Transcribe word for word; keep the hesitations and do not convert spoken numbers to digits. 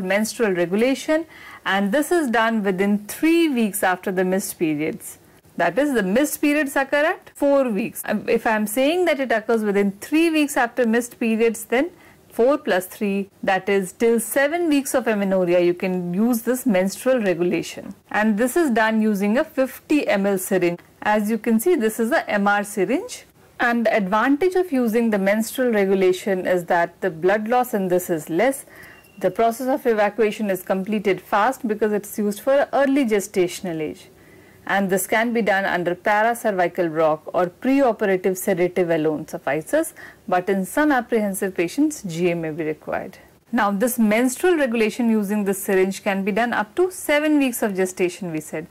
Menstrual regulation, and this is done within three weeks after the missed periods. That is, the missed periods occur at four weeks. If I am saying that it occurs within three weeks after missed periods, then four plus three, that is till seven weeks of amenorrhea you can use this menstrual regulation, and this is done using a fifty milliliter syringe. As you can see, this is a M R syringe, and the advantage of using the menstrual regulation is that the blood loss in this is less. The process of evacuation is completed fast because it's used for early gestational age, and this can be done under paracervical block or preoperative sedative alone suffices, but in some apprehensive patients G A may be required. Now this menstrual regulation using the syringe can be done up to seven weeks of gestation, we said.